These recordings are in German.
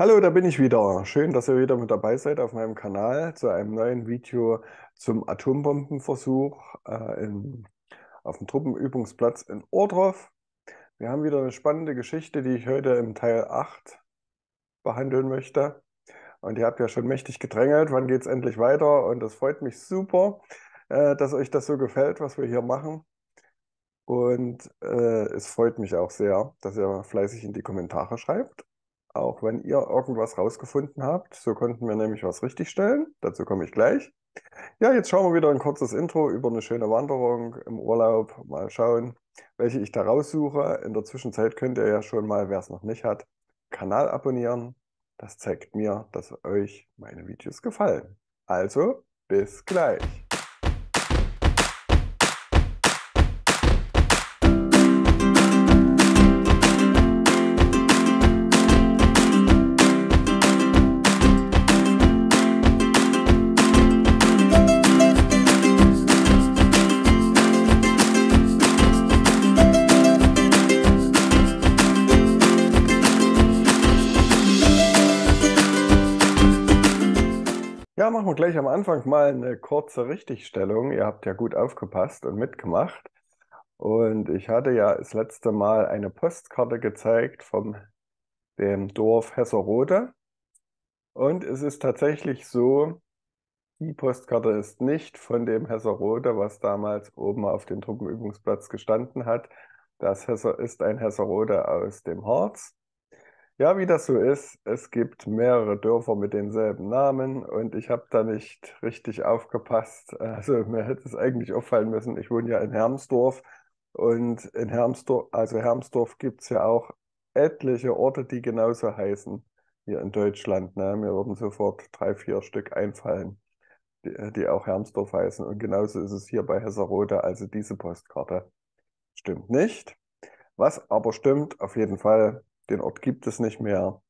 Hallo, da bin ich wieder. Schön, dass ihr wieder mit dabei seid auf meinem Kanal zu einem neuen Video zum Atombombenversuch auf dem Truppenübungsplatz in Ohrdruf. Wir haben wieder eine spannende Geschichte, die ich heute im Teil 8 behandeln möchte. Und ihr habt ja schon mächtig gedrängelt, wann geht es endlich weiter? Und das freut mich super, dass euch das so gefällt, was wir hier machen. Und es freut mich auch sehr, dass ihr fleißig in die Kommentare schreibt, auch wenn ihr irgendwas rausgefunden habt. So konnten wir nämlich was richtigstellen. Dazu komme ich gleich. Ja, jetzt schauen wir wieder ein kurzes Intro über eine schöne Wanderung im Urlaub. Mal schauen, welche ich da raussuche. In der Zwischenzeit könnt ihr ja schon mal, wer es noch nicht hat, Kanal abonnieren. Das zeigt mir, dass euch meine Videos gefallen. Also, bis gleich. Ja, machen wir gleich am Anfang mal eine kurze Richtigstellung. Ihr habt ja gut aufgepasst und mitgemacht. Und ich hatte ja das letzte Mal eine Postkarte gezeigt von dem Dorf Hesserode. Und es ist tatsächlich so, die Postkarte ist nicht von dem Hesserode, was damals oben auf dem Truppenübungsplatz gestanden hat. Das ist ein Hesserode aus dem Harz. Ja, wie das so ist, es gibt mehrere Dörfer mit denselben Namen und ich habe da nicht richtig aufgepasst. Also mir hätte es eigentlich auffallen müssen, ich wohne ja in Hermsdorf und in Hermsdorf, also Hermsdorf, gibt es ja auch etliche Orte, die genauso heißen hier in Deutschland. Ne? Mir würden sofort 3, 4 Stück einfallen, die auch Hermsdorf heißen, und genauso ist es hier bei Hesserode. Also diese Postkarte stimmt nicht. Was aber stimmt, auf jeden Fall: den Ort gibt es nicht mehr.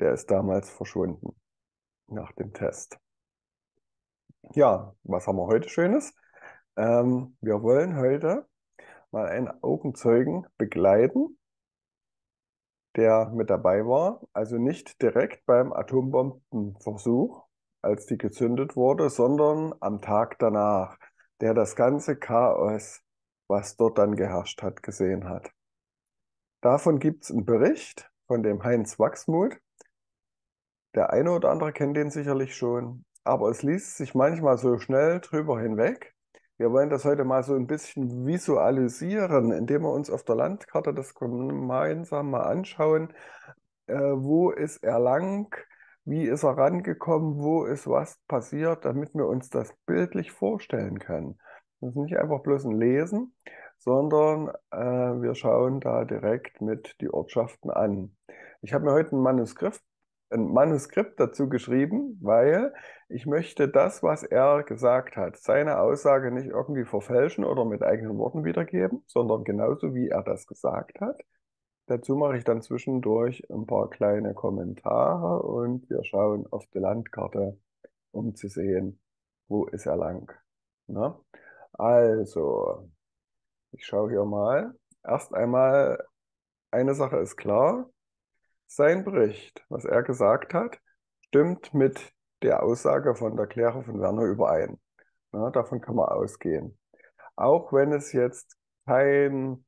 Der ist damals verschwunden nach dem Test. Ja, was haben wir heute Schönes? Wir wollen heute mal einen Augenzeugen begleiten, der mit dabei war. Also nicht direkt beim Atombombenversuch, als die gezündet wurde, sondern am Tag danach, der das ganze Chaos, was dort dann geherrscht hat, gesehen hat. Davon gibt es einen Bericht von dem Heinz Wachsmuth. Der eine oder andere kennt den sicherlich schon, aber es liest sich manchmal so schnell drüber hinweg. Wir wollen das heute mal so ein bisschen visualisieren, indem wir uns auf der Landkarte das gemeinsam mal anschauen. Wo ist er lang? Wie ist er rangekommen? Wo ist was passiert? Damit wir uns das bildlich vorstellen können. Das ist nicht einfach bloß ein Lesen, sondern wir schauen da direkt mit die Ortschaften an. Ich habe mir heute ein Manuskript dazu geschrieben, weil ich möchte das, was er gesagt hat, seine Aussage nicht irgendwie verfälschen oder mit eigenen Worten wiedergeben, sondern genauso, wie er das gesagt hat. Dazu mache ich dann zwischendurch ein paar kleine Kommentare und wir schauen auf die Landkarte, um zu sehen, wo ist er lang. Na? Also, ich schaue hier mal. Erst einmal, eine Sache ist klar: sein Bericht, was er gesagt hat, stimmt mit der Aussage von der Claire von Werner überein. Ja, davon kann man ausgehen. Auch wenn es jetzt kein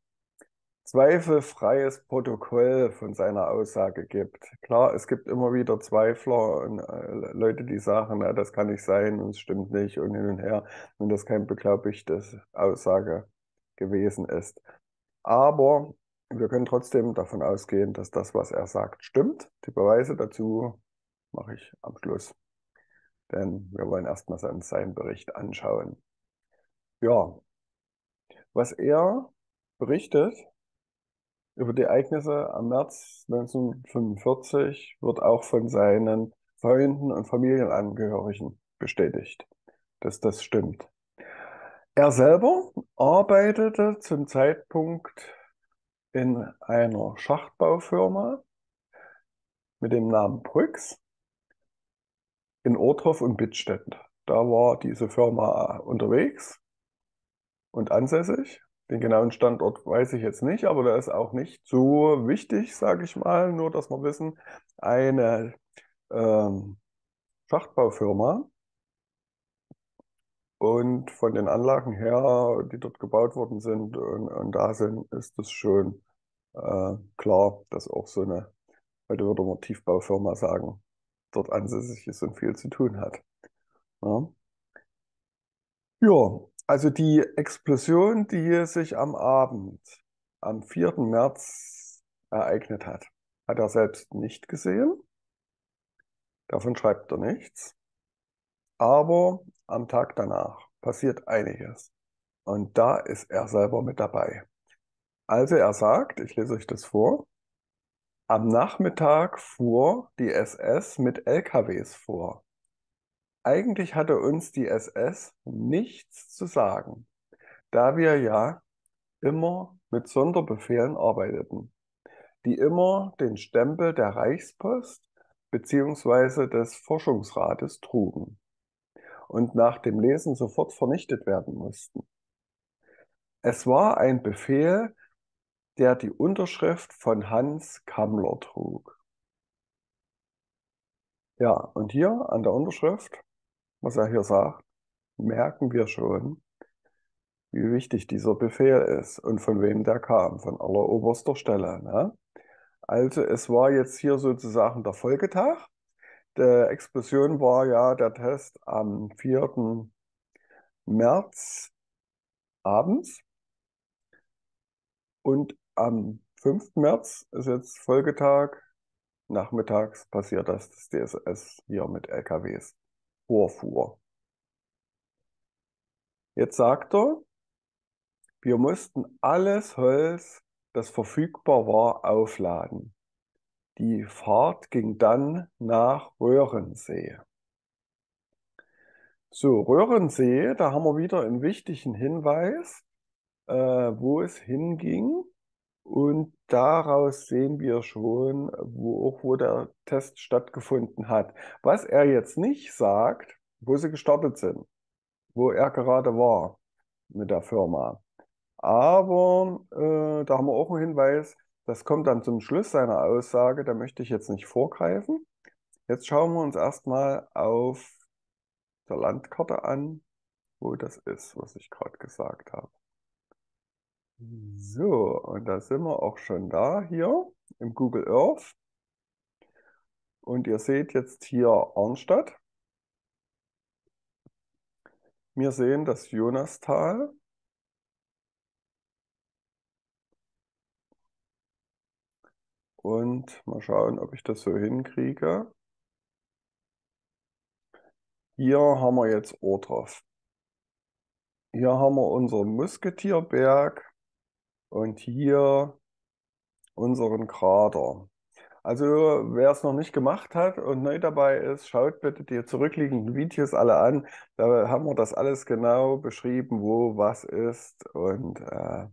zweifelfreies Protokoll von seiner Aussage gibt. Klar, es gibt immer wieder Zweifler und Leute, die sagen, na, das kann nicht sein und es stimmt nicht und hin und her, wenn das keine beglaubigte Aussage gewesen ist. Aber wir können trotzdem davon ausgehen, dass das, was er sagt, stimmt. Die Beweise dazu mache ich am Schluss, denn wir wollen erstmal seinen Bericht anschauen. Ja, was er berichtet über die Ereignisse am März 1945 wird auch von seinen Freunden und Familienangehörigen bestätigt, dass das stimmt. Er selber arbeitete zum Zeitpunkt in einer Schachtbaufirma mit dem Namen Brüx in Ohrdruf und Bittstedt. Da war diese Firma unterwegs und ansässig Den genauen Standort weiß ich jetzt nicht, aber der ist auch nicht so wichtig, sage ich mal. Nur, dass wir wissen, eine Schachtbaufirma und von den Anlagen her, die dort gebaut worden sind und da sind, ist es schon klar, dass auch so eine, heute würde man Tiefbaufirma sagen, dort ansässig ist und viel zu tun hat. Ja. Ja, also die Explosion, die sich am Abend, am 4. März ereignet hat, hat er selbst nicht gesehen. Davon schreibt er nichts. Aber am Tag danach passiert einiges. Und da ist er selber mit dabei. Also er sagt, ich lese euch das vor, am Nachmittag fuhr die SS mit LKWs vor. Eigentlich hatte uns die SS nichts zu sagen, da wir ja immer mit Sonderbefehlen arbeiteten, die immer den Stempel der Reichspost bzw. des Forschungsrates trugen und nach dem Lesen sofort vernichtet werden mussten. Es war ein Befehl, der die Unterschrift von Hans Kammler trug. Ja, und hier an der Unterschrift, was er hier sagt, merken wir schon, wie wichtig dieser Befehl ist und von wem der kam, von alleroberster Stelle. Ne? Also es war jetzt hier sozusagen der Folgetag. Der Explosion war ja der Test am 4. März abends. Und am 5. März ist jetzt Folgetag. Nachmittags passiert das, dass die SS hier mit LKWs vorfuhr. Jetzt sagt er, wir mussten alles Holz, das verfügbar war, aufladen. Die Fahrt ging dann nach Röhrensee. So, Röhrensee, da haben wir wieder einen wichtigen Hinweis, wo es hinging. Und daraus sehen wir schon, wo der Test stattgefunden hat. Was er jetzt nicht sagt, wo sie gestartet sind, wo er gerade war mit der Firma. Aber da haben wir auch einen Hinweis, das kommt dann zum Schluss seiner Aussage, da möchte ich jetzt nicht vorgreifen. Jetzt schauen wir uns erstmal auf der Landkarte an, wo das ist, was ich gerade gesagt habe. So, und da sind wir auch schon da, hier im Google Earth. Und ihr seht jetzt hier Arnstadt. Wir sehen das Jonastal. Und mal schauen, ob ich das so hinkriege. Hier haben wir jetzt Ohrdruf. Hier haben wir unseren Musketierberg. Und hier unseren Krater. Also wer es noch nicht gemacht hat und neu dabei ist, schaut bitte die zurückliegenden Videos alle an. Da haben wir das alles genau beschrieben, wo was ist. Und ja,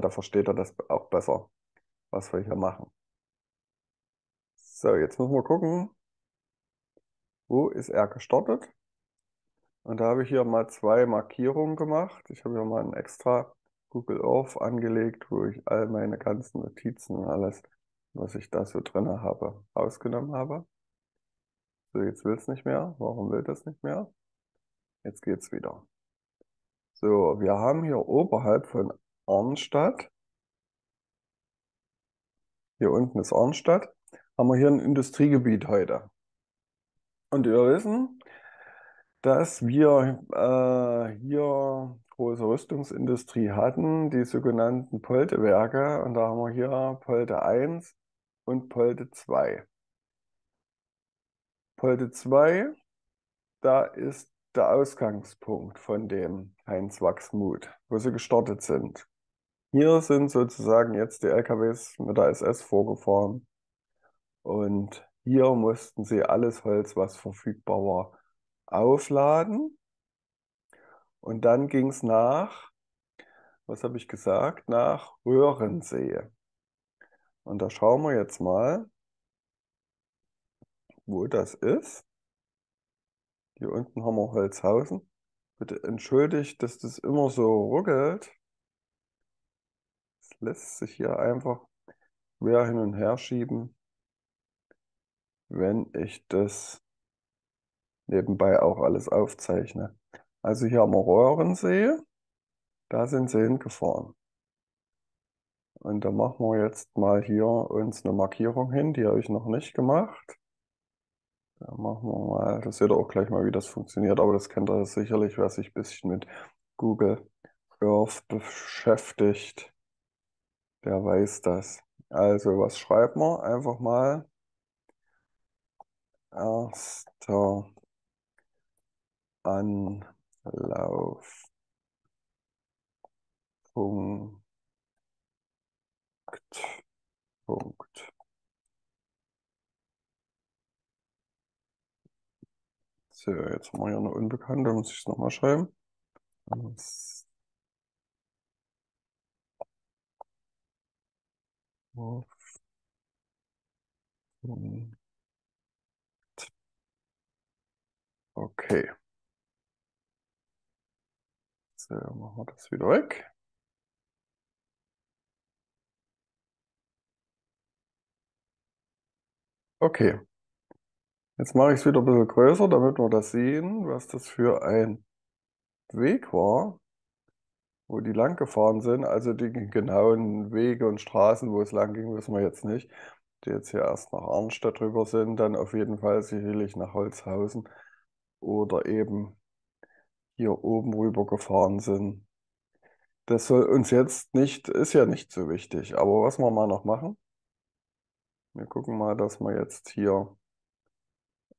da versteht er das auch besser, was wir hier machen. So, jetzt müssen wir gucken, wo ist er gestartet. Und da habe ich hier mal zwei Markierungen gemacht. Ich habe hier mal ein extra Google Earth angelegt, wo ich all meine ganzen Notizen und alles, was ich da so drin habe, rausgenommen habe. So, jetzt will es nicht mehr. Warum will das nicht mehr? Jetzt geht es wieder. So, wir haben hier oberhalb von Arnstadt, hier unten ist Arnstadt, haben wir hier ein Industriegebiet heute. Und wir wissen, dass wir hier große Rüstungsindustrie hatten, die sogenannten Poltewerke. Und da haben wir hier Polte 1 und Polte 2. Polte 2, da ist der Ausgangspunkt von dem Heinz Wachsmuth, wo sie gestartet sind. Hier sind sozusagen jetzt die LKWs mit der SS vorgefahren. Und hier mussten sie alles Holz, was verfügbar war, aufladen. Und dann ging es nach, was habe ich gesagt, nach Röhrensee. Und da schauen wir jetzt mal, wo das ist. Hier unten haben wir Holzhausen. Bitte entschuldigt, dass das immer so ruckelt. lässt sich hier einfach quer hin und her schieben, wenn ich das nebenbei auch alles aufzeichne. Also hier am Röhrensee, da sind sie hingefahren. Und da machen wir jetzt mal hier uns eine Markierung hin, die habe ich noch nicht gemacht. Da machen wir mal, das seht ihr auch gleich mal, wie das funktioniert, aber das kennt ihr sicherlich, wer sich ein bisschen mit Google Earth beschäftigt, der weiß das. Also, was schreibt man? Einfach mal 1. Anlauf. Punkt. So, jetzt haben wir hier eine Unbekannte, muss ich es nochmal schreiben. Okay. So, machen wir das wieder weg. Okay, jetzt mache ich es wieder ein bisschen größer, damit wir das sehen, was das für ein Weg war, wo die lang gefahren sind. Also die genauen Wege und Straßen, wo es lang ging, wissen wir jetzt nicht. Die jetzt hier erst nach Arnstadt rüber sind, dann auf jeden Fall sicherlich nach Holzhausen oder eben hier oben rüber gefahren sind. Das soll uns jetzt nicht, ist ja nicht so wichtig, aber was wir mal noch machen, wir gucken mal, dass wir jetzt hier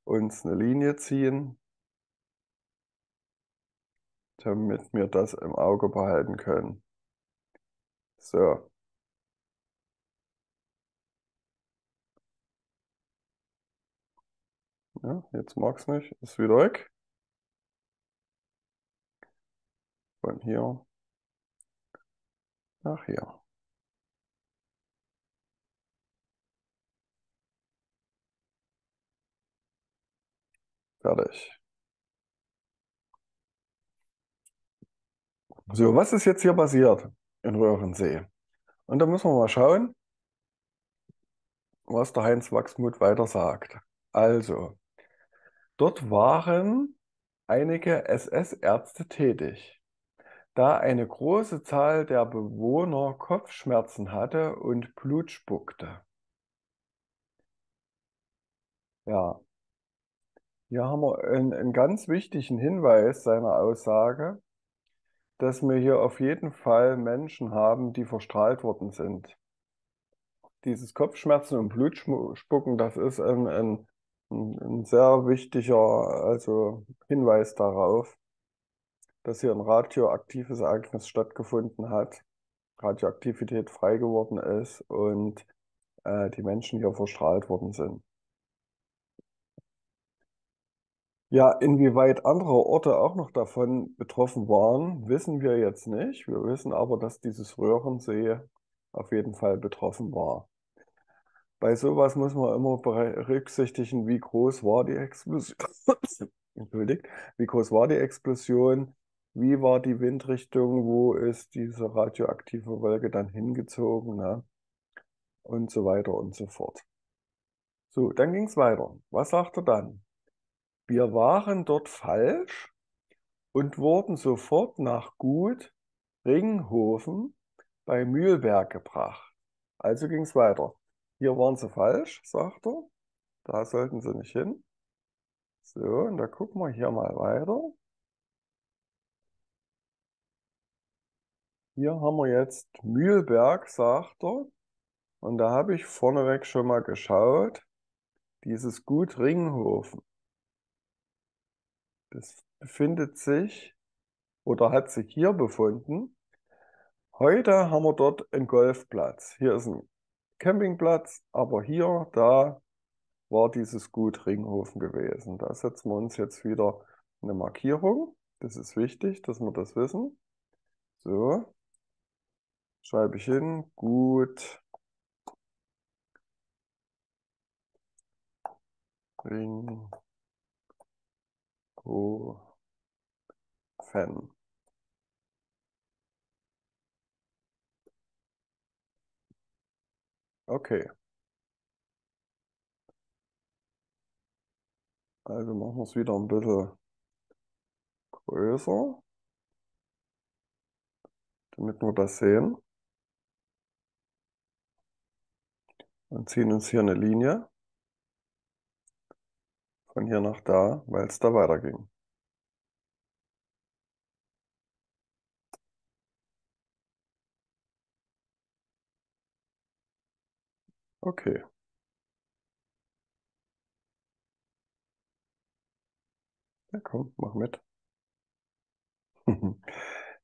uns eine Linie ziehen, damit wir das im Auge behalten können. So. Ja, jetzt mag es nicht, ist wieder weg. Von hier nach hier. Fertig. So, was ist jetzt hier passiert in Röhrensee? Und da müssen wir mal schauen, was der Heinz Wachsmuth weiter sagt. Also, dort waren einige SS-Ärzte tätig. Da eine große Zahl der Bewohner Kopfschmerzen hatte und Blut spuckte. Ja. Hier haben wir einen ganz wichtigen Hinweis seiner Aussage, dass wir hier auf jeden Fall Menschen haben, die verstrahlt worden sind. Dieses Kopfschmerzen und Blutspucken, das ist ein sehr wichtiger Hinweis darauf, dass hier ein radioaktives Ereignis stattgefunden hat, Radioaktivität frei geworden ist und die Menschen hier verstrahlt worden sind. Ja, inwieweit andere Orte auch noch davon betroffen waren, wissen wir jetzt nicht. Wir wissen aber, dass dieses Röhrensee auf jeden Fall betroffen war. Bei sowas muss man immer berücksichtigen, wie groß war die Explosion, entschuldigt, wie groß war die Explosion, wie war die Windrichtung, wo ist diese radioaktive Wolke dann hingezogen, ne? Und so weiter und so fort. So, dann ging es weiter. Was sagt er dann? Wir waren dort falsch und wurden sofort nach Gut Ringhofen bei Mühlberg gebracht. Also ging es weiter. Hier waren sie falsch, sagt er. Da sollten sie nicht hin. So, und da gucken wir hier mal weiter. Hier haben wir jetzt Mühlberg, sagt er. Und da habe ich vorneweg schon mal geschaut. Dieses Gut Ringhofen. Das befindet sich oder hat sich hier befunden. Heute haben wir dort einen Golfplatz. Hier ist ein Campingplatz, aber hier, da war dieses Gut Ringhofen gewesen. Da setzen wir uns jetzt wieder eine Markierung. Das ist wichtig, dass wir das wissen. So, schreibe ich hin, Gut Ringhofen. Okay, also machen wir es wieder ein bisschen größer, damit wir das sehen. Und ziehen uns hier eine Linie von hier nach da, weil es da weiterging. Okay. Ja, komm, mach mit.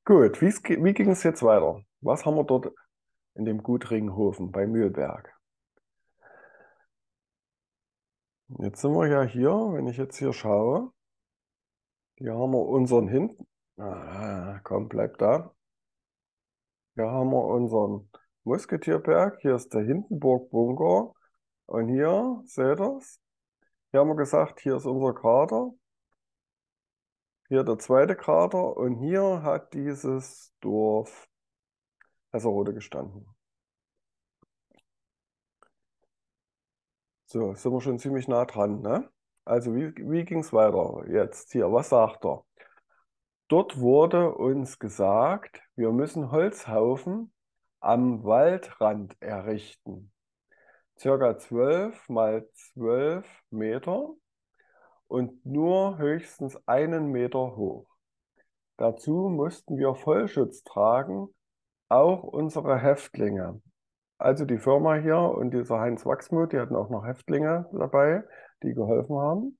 Gut, wie ging es jetzt weiter? Was haben wir dort in dem Gut Ringhofen bei Mühlberg? Jetzt sind wir ja hier, wenn ich jetzt hier schaue, hier haben wir unseren Hinten. Ah, komm, bleib da. Hier haben wir unseren Musketierberg, hier ist der Hindenburgbunker und hier, seht ihr es? Hier haben wir gesagt, hier ist unser Krater, hier der zweite Krater und hier hat dieses Dorf Hesserode gestanden. So, sind wir schon ziemlich nah dran, ne? Also wie ging es weiter jetzt hier? Was sagt er? Dort wurde uns gesagt, wir müssen Holzhaufen am Waldrand errichten. Circa 12 mal 12 Meter und nur höchstens 1 Meter hoch. Dazu mussten wir Vollschutz tragen, auch unsere Häftlinge. Also die Firma hier und dieser Heinz Wachsmuth, die hatten auch noch Häftlinge dabei, die geholfen haben.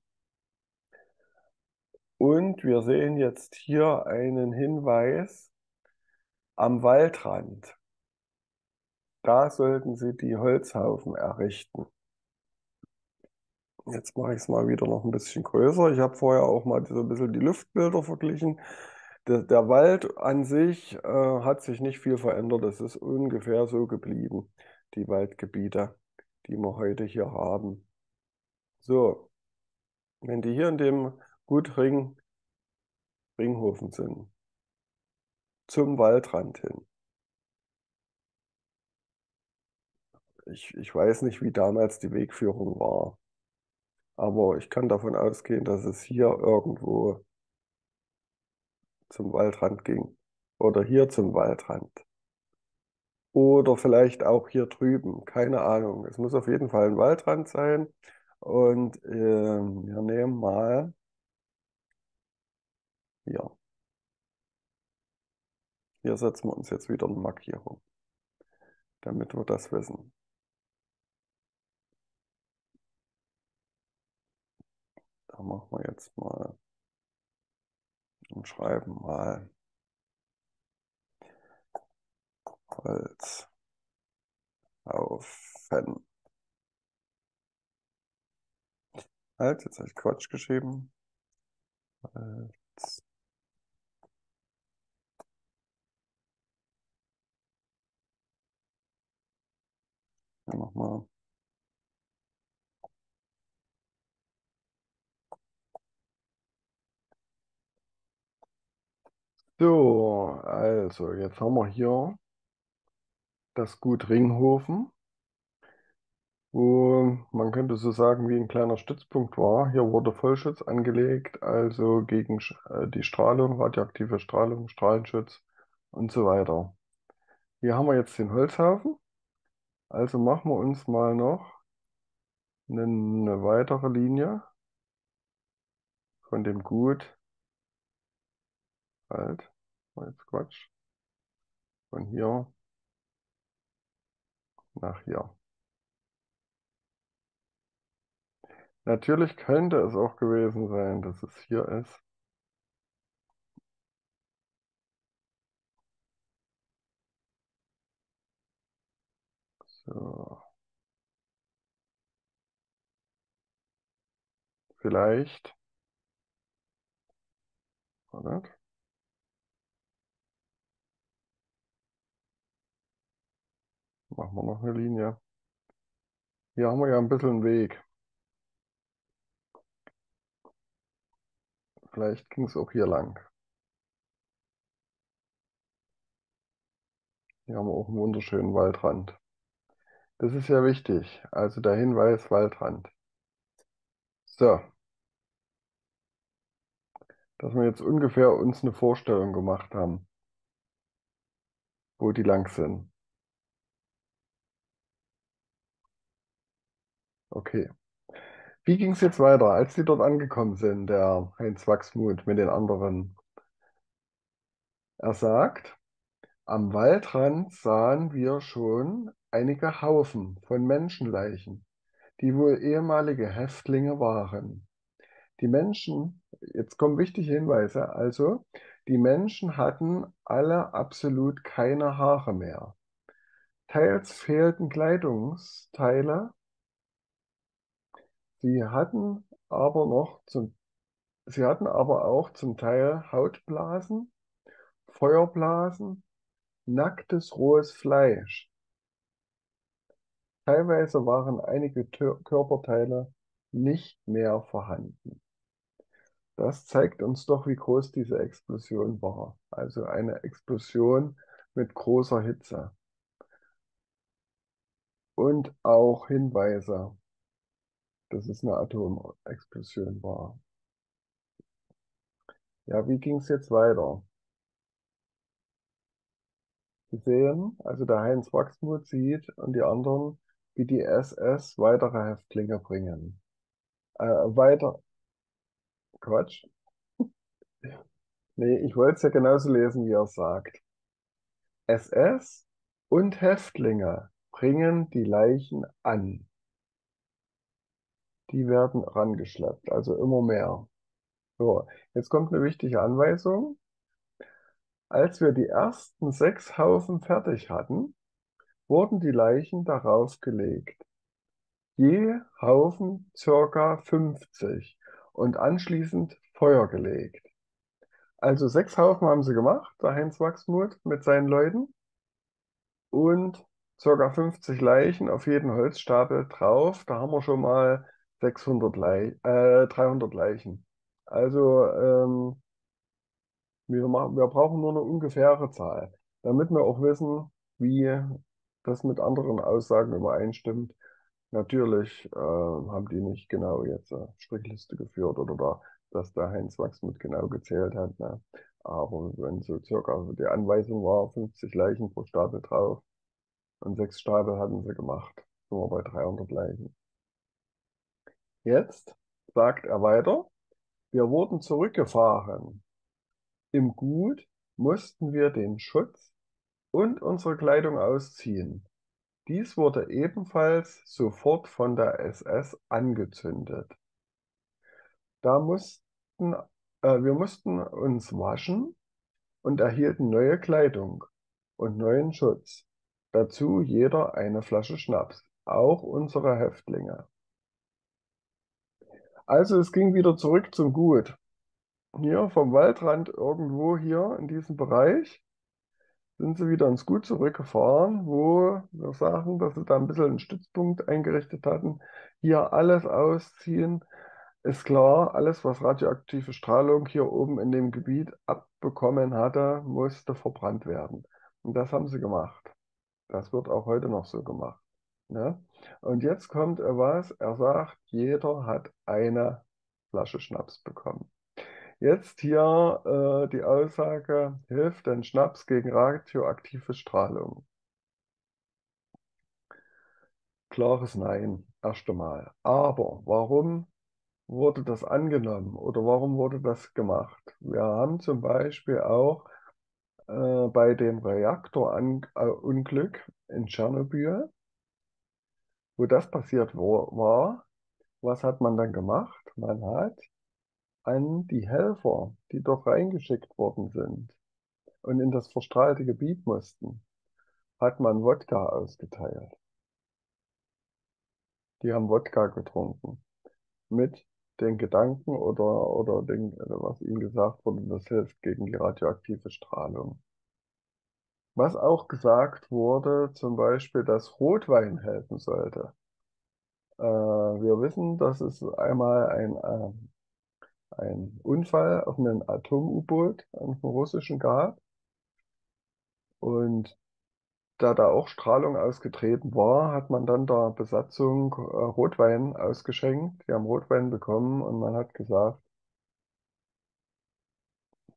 Und wir sehen jetzt hier einen Hinweis am Waldrand. Da sollten Sie die Holzhaufen errichten. Jetzt mache ich es mal wieder noch ein bisschen größer. Ich habe vorher auch mal so ein bisschen die Luftbilder verglichen. Der Wald an sich hat sich nicht viel verändert. Es ist ungefähr so geblieben, die Waldgebiete, die wir heute hier haben. So, wenn die hier in dem Gut Ringhofen sind, zum Waldrand hin. Ich weiß nicht, wie damals die Wegführung war, aber ich kann davon ausgehen, dass es hier irgendwo zum Waldrand ging oder hier zum Waldrand oder vielleicht auch hier drüben, keine Ahnung. Es muss auf jeden Fall ein Waldrand sein und wir nehmen mal hier. Hier setzen wir uns jetzt wieder eine Markierung, damit wir das wissen. Da machen wir jetzt mal und schreiben mal Holzhaufen. Halt, jetzt habe ich Quatsch geschrieben. Nochmal. So, also jetzt haben wir hier das Gut Ringhofen, wo man könnte so sagen, wie ein kleiner Stützpunkt war. Hier wurde Vollschutz angelegt, also gegen die Strahlung, radioaktive Strahlung, Strahlenschutz und so weiter. Hier haben wir jetzt den Holzhaufen, also machen wir uns mal noch eine weitere Linie von dem Gut. Halt, jetzt Quatsch. Von hier nach hier. Natürlich könnte es auch gewesen sein, dass es hier ist. So. Vielleicht. Warte. Machen wir noch eine Linie. Hier haben wir ja ein bisschen Weg. Vielleicht ging es auch hier lang. Hier haben wir auch einen wunderschönen Waldrand. Das ist ja wichtig. Also der Hinweis Waldrand. So, dass wir jetzt ungefähr uns eine Vorstellung gemacht haben, wo die lang sind. Okay. Wie ging es jetzt weiter, als die dort angekommen sind, der Heinz Wachsmuth mit den anderen? Er sagt, am Waldrand sahen wir schon einige Haufen von Menschenleichen, die wohl ehemalige Häftlinge waren. Die Menschen, jetzt kommen wichtige Hinweise, also die Menschen hatten alle absolut keine Haare mehr. Teils fehlten Kleidungsteile, sie hatten aber auch zum Teil Hautblasen, Feuerblasen, nacktes rohes Fleisch. Teilweise waren einige Körperteile nicht mehr vorhanden. Das zeigt uns doch, wie groß diese Explosion war. Also eine Explosion mit großer Hitze. Und auch Hinweise, dass es eine Atomexplosion war. Ja, wie ging es jetzt weiter? Sie sehen, also der Heinz Wachsmuth sieht und die anderen, wie die SS weitere Häftlinge bringen. Quatsch. Nee, ich wollte es ja genauso lesen, wie er sagt. SS und Häftlinge bringen die Leichen an. Die werden rangeschleppt, also immer mehr. So, jetzt kommt eine wichtige Anweisung. Als wir die ersten 6 Haufen fertig hatten, wurden die Leichen darauf gelegt. Je Haufen ca. 50 und anschließend Feuer gelegt. Also 6 Haufen haben sie gemacht, der Heinz Wachsmuth mit seinen Leuten. Und ca. 50 Leichen auf jeden Holzstapel drauf. Da haben wir schon mal 300 Leichen. Also wir brauchen nur eine ungefähre Zahl, damit wir auch wissen, wie das mit anderen Aussagen übereinstimmt. Natürlich haben die nicht genau jetzt eine Strichliste geführt oder dass der Heinz Wachsmuth genau gezählt hat. Ne? Aber wenn so circa die Anweisung war, 50 Leichen pro Stapel drauf und 6 Stapel hatten sie gemacht, sind wir bei 300 Leichen. Jetzt sagt er weiter, wir wurden zurückgefahren. Im Gut mussten wir den Schutz und unsere Kleidung ausziehen. Dies wurde ebenfalls sofort von der SS angezündet. Wir mussten uns waschen und erhielten neue Kleidung und neuen Schutz. Dazu jeder eine Flasche Schnaps, auch unsere Häftlinge. Also es ging wieder zurück zum Gut. Hier vom Waldrand irgendwo hier in diesem Bereich sind sie wieder ins Gut zurückgefahren, wo wir sagen, dass sie da ein bisschen einen Stützpunkt eingerichtet hatten. Hier alles ausziehen, ist klar, alles was radioaktive Strahlung hier oben in dem Gebiet abbekommen hatte, musste verbrannt werden. Und das haben sie gemacht. Das wird auch heute noch so gemacht. Ne? Und jetzt kommt was, er sagt, jeder hat eine Flasche Schnaps bekommen. Jetzt hier die Aussage, hilft ein Schnaps gegen radioaktive Strahlung? Klares Nein, erst einmal. Aber warum wurde das angenommen oder warum wurde das gemacht? Wir haben zum Beispiel auch bei dem Reaktorunglück in Tschernobyl, wo das passiert war, was hat man dann gemacht? Man hat an die Helfer, die dort reingeschickt worden sind und in das verstrahlte Gebiet mussten, hat man Wodka ausgeteilt. Die haben Wodka getrunken. Mit den Gedanken oder was ihnen gesagt wurde, das hilft gegen die radioaktive Strahlung. Was auch gesagt wurde, zum Beispiel, dass Rotwein helfen sollte. Wir wissen, dass es einmal ein Unfall auf einem Atom-U-Boot, auf einem russischen gab. Und da auch Strahlung ausgetreten war, hat man dann der Besatzung Rotwein ausgeschenkt. Die haben Rotwein bekommen und man hat gesagt,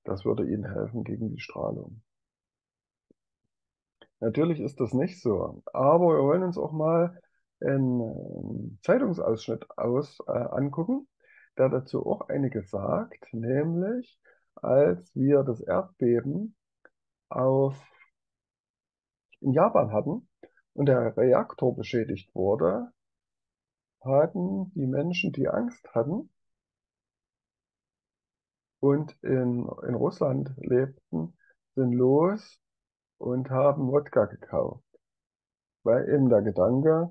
das würde ihnen helfen gegen die Strahlung. Natürlich ist das nicht so, aber wir wollen uns auch mal einen Zeitungsausschnitt angucken, der dazu auch einige sagt, nämlich als wir das Erdbeben in Japan hatten und der Reaktor beschädigt wurde, hatten die Menschen, die Angst hatten und in Russland lebten, sind los und haben Wodka gekauft. Weil eben der Gedanke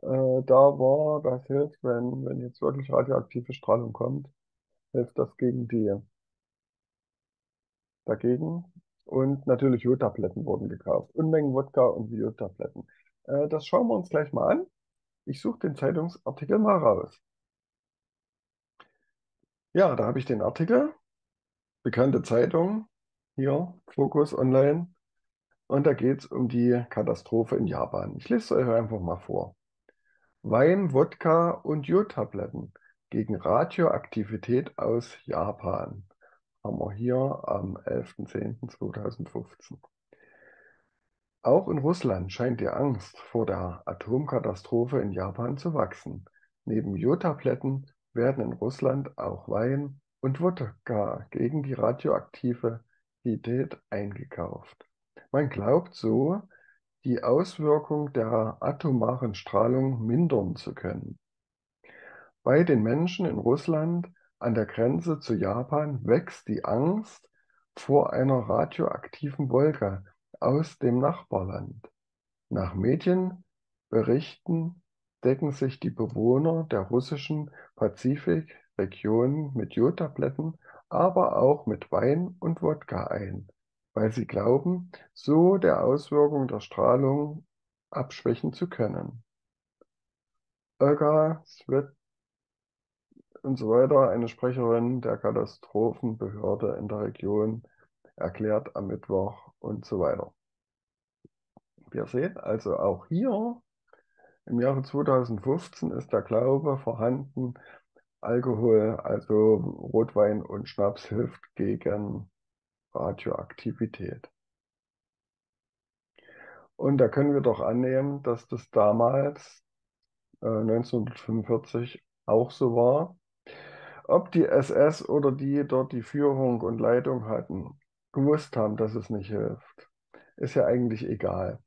da war, das hilft, wenn jetzt wirklich radioaktive Strahlung kommt, hilft das dagegen. Und natürlich Jodtabletten wurden gekauft. Unmengen Wodka und Jodtabletten. Das schauen wir uns gleich mal an. Ich suche den Zeitungsartikel mal raus. Ja, da habe ich den Artikel. Bekannte Zeitung. Hier, Focus Online. Und da geht es um die Katastrophe in Japan. Ich lese es euch einfach mal vor. Wein, Wodka und Jodtabletten gegen Radioaktivität aus Japan. Haben wir hier am 11.10.2015. Auch in Russland scheint die Angst vor der Atomkatastrophe in Japan zu wachsen. Neben Jodtabletten werden in Russland auch Wein und Wodka gegen die Radioaktivität eingekauft. Man glaubt so, die Auswirkung der atomaren Strahlung mindern zu können. Bei den Menschen in Russland an der Grenze zu Japan wächst die Angst vor einer radioaktiven Wolke aus dem Nachbarland. Nach Medienberichten decken sich die Bewohner der russischen Pazifikregion mit Jodtabletten, aber auch mit Wein und Wodka ein, weil sie glauben, so der Auswirkung der Strahlung abschwächen zu können. Olga Svet und so weiter, eine Sprecherin der Katastrophenbehörde in der Region, erklärt am Mittwoch und so weiter. Wir sehen also auch hier, im Jahre 2015 ist der Glaube vorhanden, Alkohol, also Rotwein und Schnaps, hilft gegen Radioaktivität. Und da können wir doch annehmen, dass das damals 1945 auch so war. Ob die SS oder die dort die Führung und Leitung hatten, gewusst haben, dass es nicht hilft, ist ja eigentlich egal.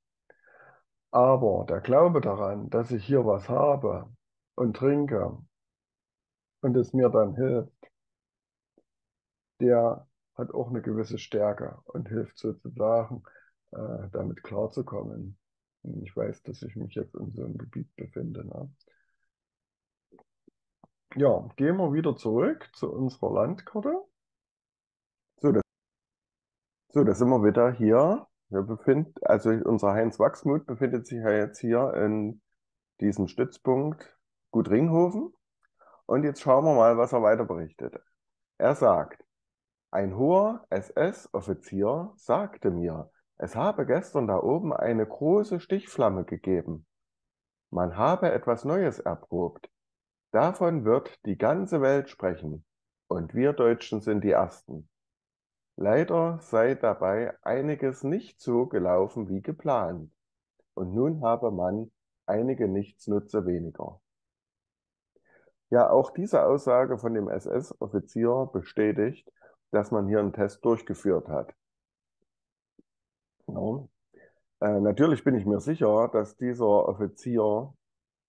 Aber der Glaube daran, dass ich hier was habe und trinke und es mir dann hilft, der hat auch eine gewisse Stärke und hilft sozusagen, damit klarzukommen. Ich weiß, dass ich mich jetzt in so einem Gebiet befinde. Ne? Ja, gehen wir wieder zurück zu unserer Landkarte. So, das sind wir wieder hier. Unser Heinz Wachsmuth befindet sich ja jetzt hier in diesem Stützpunkt Gut Ringhofen. Und jetzt schauen wir mal, was er weiter berichtet. Er sagt, ein hoher SS-Offizier sagte mir, es habe gestern da oben eine große Stichflamme gegeben. Man habe etwas Neues erprobt. Davon wird die ganze Welt sprechen und wir Deutschen sind die Ersten. Leider sei dabei einiges nicht so gelaufen wie geplant und nun habe man einige Nichtsnutze weniger. Ja, auch diese Aussage von dem SS-Offizier bestätigt, dass man hier einen Test durchgeführt hat. Ja. Natürlich bin ich mir sicher, dass dieser Offizier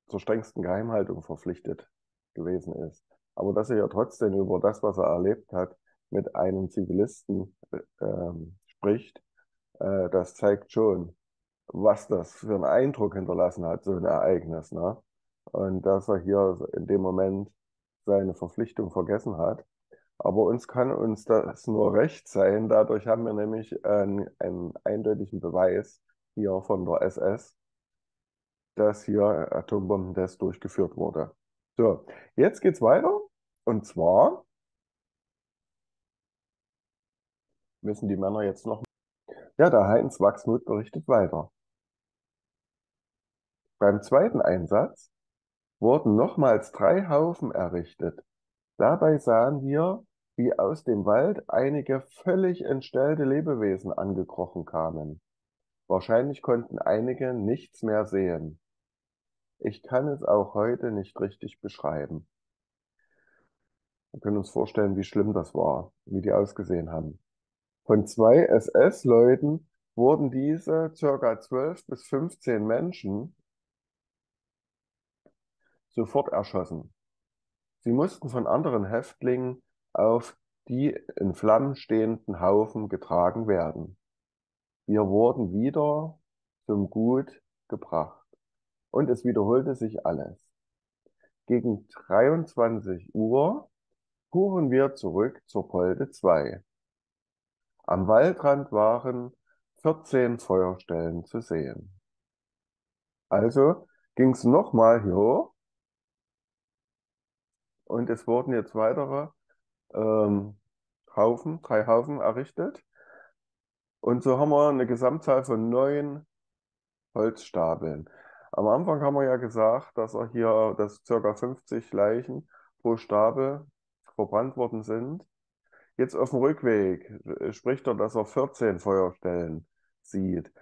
zur strengsten Geheimhaltung verpflichtet gewesen ist. Aber dass er ja trotzdem über das, was er erlebt hat, mit einem Zivilisten spricht, das zeigt schon, was das für einen Eindruck hinterlassen hat, so ein Ereignis. Ne? Und dass er hier in dem Moment seine Verpflichtung vergessen hat. Aber uns kann das nur recht sein. Dadurch haben wir nämlich einen eindeutigen Beweis hier von der SS, dass hier Atombombentest durchgeführt wurde. So, jetzt geht's weiter. Und zwar müssen die Männer jetzt noch... Ja, der Heinz Wachsmuth berichtet weiter. Beim zweiten Einsatz wurden nochmals 3 Haufen errichtet. Dabei sahen wir, wie aus dem Wald einige völlig entstellte Lebewesen angekrochen kamen. Wahrscheinlich konnten einige nichts mehr sehen. Ich kann es auch heute nicht richtig beschreiben. Wir können uns vorstellen, wie schlimm das war, wie die ausgesehen haben. Von 2 SS-Leuten wurden diese ca. 12 bis 15 Menschen sofort erschossen. Sie mussten von anderen Häftlingen auf die in Flammen stehenden Haufen getragen werden. Wir wurden wieder zum Gut gebracht. Und es wiederholte sich alles. Gegen 23 Uhr fuhren wir zurück zur Polte 2. Am Waldrand waren 14 Feuerstellen zu sehen. Also ging es nochmal hier hoch. Und es wurden jetzt weitere Haufen, 3 Haufen errichtet. Und so haben wir eine Gesamtzahl von 9 Holzstapeln. Am Anfang haben wir ja gesagt, dass auch hier ca. 50 Leichen pro Stapel verbrannt worden sind. Jetzt auf dem Rückweg spricht er, dass er 14 Feuerstellen sieht.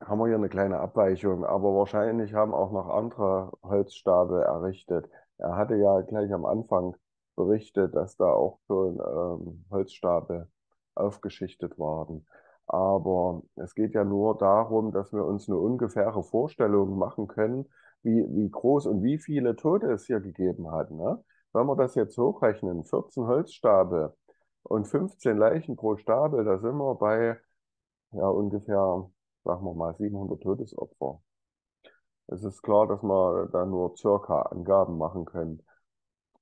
Haben wir hier eine kleine Abweichung, aber wahrscheinlich haben auch noch andere Holzstapel errichtet. Er hatte ja gleich am Anfang berichtet, dass da auch schon Holzstapel aufgeschichtet waren. Aber es geht ja nur darum, dass wir uns eine ungefähre Vorstellung machen können, wie groß und wie viele Tote es hier gegeben hat. Ne? Wenn wir das jetzt hochrechnen, 14 Holzstapel und 15 Leichen pro Stapel, da sind wir bei ja, ungefähr, sagen wir mal, 700 Todesopfer. Es ist klar, dass wir da nur circa Angaben machen können.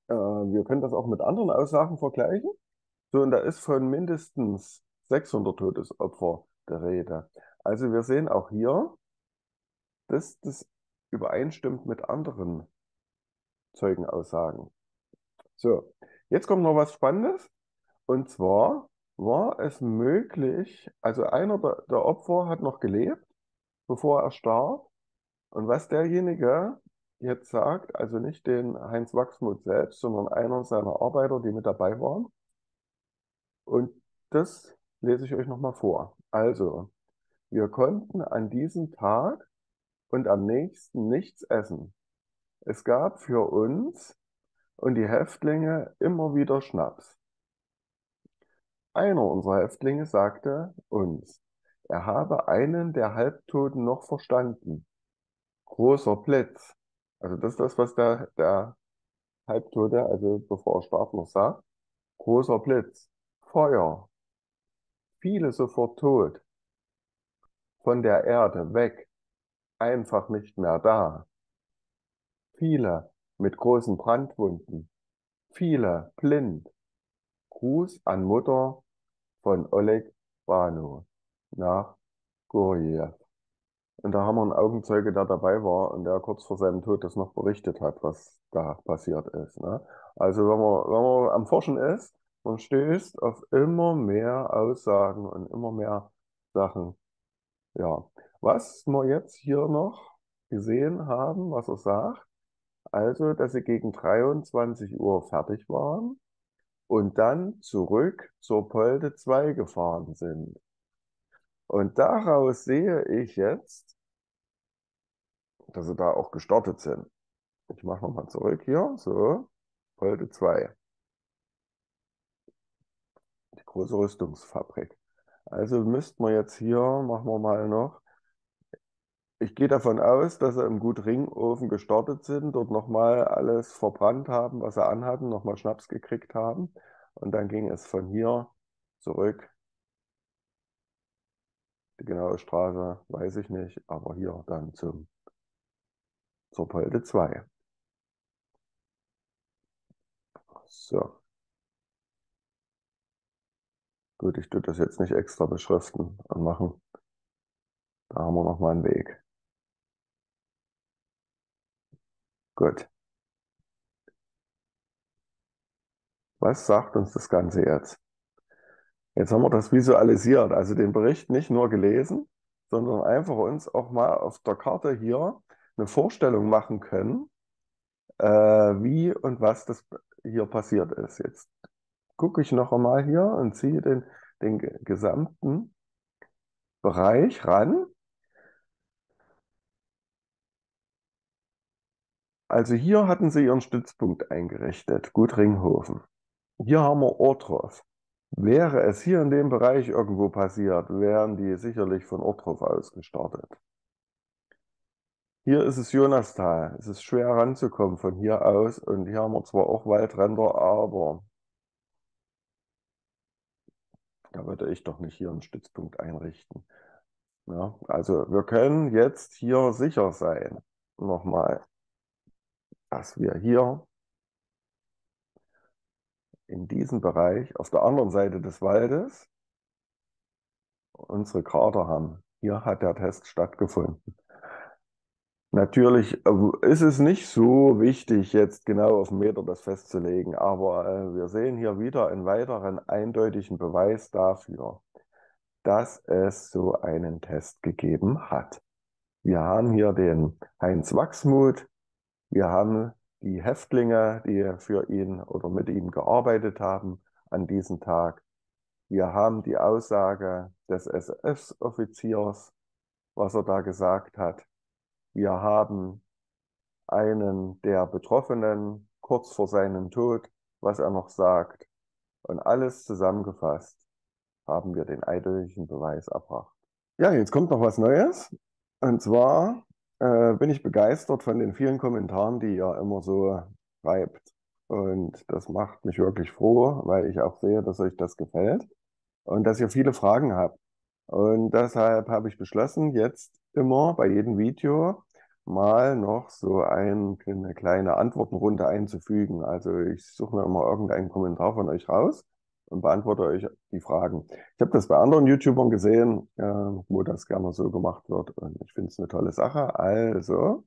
Wir können das auch mit anderen Aussagen vergleichen. So, und da ist von mindestens 600 Todesopfer der Rede. Also wir sehen auch hier, dass das übereinstimmt mit anderen Zeugenaussagen. So, jetzt kommt noch was Spannendes. Und zwar war es möglich, also einer der Opfer hat noch gelebt, bevor er starb. Und was derjenige jetzt sagt, also nicht den Heinz Wachsmuth selbst, sondern einer seiner Arbeiter, die mit dabei waren. Und das lese ich euch nochmal vor. Also, wir konnten an diesem Tag und am nächsten nichts essen. Es gab für uns und die Häftlinge immer wieder Schnaps. Einer unserer Häftlinge sagte uns, er habe einen der Halbtoten noch verstanden. Großer Blitz. Also das ist das, was der Halbtote, also bevor er starb, noch sagt. Großer Blitz. Feuer. Viele sofort tot. Von der Erde weg. Einfach nicht mehr da. Viele mit großen Brandwunden. Viele blind. Gruß an Mutter von Oleg Bano nach Gorjew. Und da haben wir einen Augenzeuge, der dabei war und der kurz vor seinem Tod das noch berichtet hat, was da passiert ist. Ne? Also wenn man am Forschen ist, man stößt auf immer mehr Aussagen und immer mehr Sachen. Ja, was wir jetzt hier noch gesehen haben, was er sagt, also, dass sie gegen 23 Uhr fertig waren und dann zurück zur Polte 2 gefahren sind. Und daraus sehe ich jetzt, dass sie da auch gestartet sind. Ich mache nochmal zurück hier, so, Polte 2. Die große Rüstungsfabrik. Also müssten wir jetzt hier, machen wir mal noch, ich gehe davon aus, dass sie im Gut Ringhofen gestartet sind, dort nochmal alles verbrannt haben, was sie anhatten, nochmal Schnaps gekriegt haben. Und dann ging es von hier zurück. Die genaue Straße weiß ich nicht, aber hier dann zur Polte 2. So. Gut, ich tue das jetzt nicht extra beschriften und machen. Da haben wir nochmal einen Weg. Gut. Was sagt uns das Ganze jetzt? Jetzt haben wir das visualisiert, also den Bericht nicht nur gelesen, sondern einfach uns auch mal auf der Karte hier eine Vorstellung machen können, wie und was das hier passiert ist. Jetzt gucke ich noch einmal hier und ziehe den gesamten Bereich ran. Also hier hatten sie ihren Stützpunkt eingerichtet, Gut Ringhofen. Hier haben wir Ohrdruf. Wäre es hier in dem Bereich irgendwo passiert, wären die sicherlich von Ohrdruf aus gestartet. Hier ist es Jonastal. Es ist schwer ranzukommen von hier aus. Und hier haben wir zwar auch Waldränder, aber da würde ich doch nicht hier einen Stützpunkt einrichten. Ja, also wir können jetzt hier sicher sein, nochmal, dass wir hier in diesem Bereich auf der anderen Seite des Waldes unsere Krater haben. Hier hat der Test stattgefunden. Natürlich ist es nicht so wichtig, jetzt genau auf den Meter das festzulegen, aber wir sehen hier wieder einen weiteren eindeutigen Beweis dafür, dass es so einen Test gegeben hat. Wir haben hier den Heinz Wachsmuth, wir haben die Häftlinge, die für ihn oder mit ihm gearbeitet haben an diesem Tag. Wir haben die Aussage des SS-Offiziers, was er da gesagt hat. Wir haben einen der Betroffenen kurz vor seinem Tod, was er noch sagt. Und alles zusammengefasst haben wir den eidlichen Beweis erbracht. Ja, jetzt kommt noch was Neues. Und zwar bin ich begeistert von den vielen Kommentaren, die ihr immer so schreibt. Und das macht mich wirklich froh, weil ich auch sehe, dass euch das gefällt und dass ihr viele Fragen habt. Und deshalb habe ich beschlossen, jetzt immer bei jedem Video mal noch so eine kleine Antwortenrunde einzufügen. Also ich suche mir immer irgendeinen Kommentar von euch raus und beantworte euch die Fragen. Ich habe das bei anderen YouTubern gesehen, wo das gerne so gemacht wird. Und ich finde es eine tolle Sache. Also,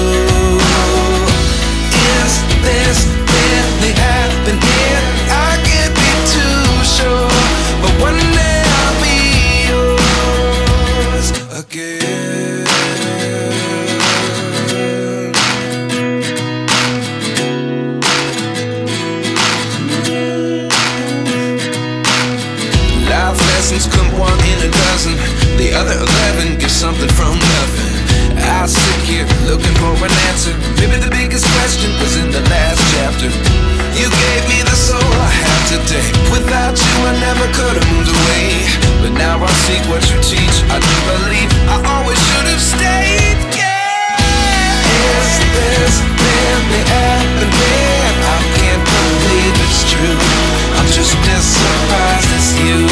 Is this really happening? I can't be too sure, but one day I'll be yours again. Life lessons come one in a dozen. The other 11 get something from nothing. I sit here looking for an answer. Maybe the biggest question was in the last chapter. You gave me the soul I have today. Without you I never could have moved away. But now I see what you teach. I do believe I always should have stayed. Yeah. Is this really happening? I can't believe it's true. I'm just as surprised as you.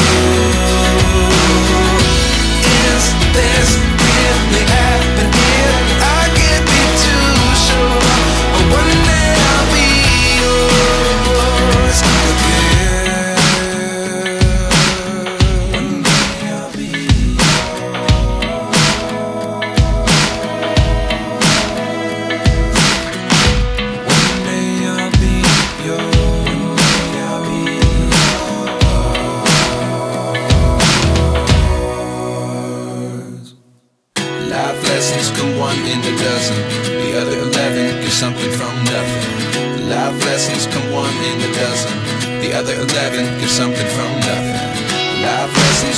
Is this really happening? I can't be too sure, but one day I'll be yours again. One day I'll be yours. One day I'll be yours. Lessons come one in a dozen. The other 11 get something from nothing. Life lessons come one in a dozen. The other 11 get something from nothing. Life lessons.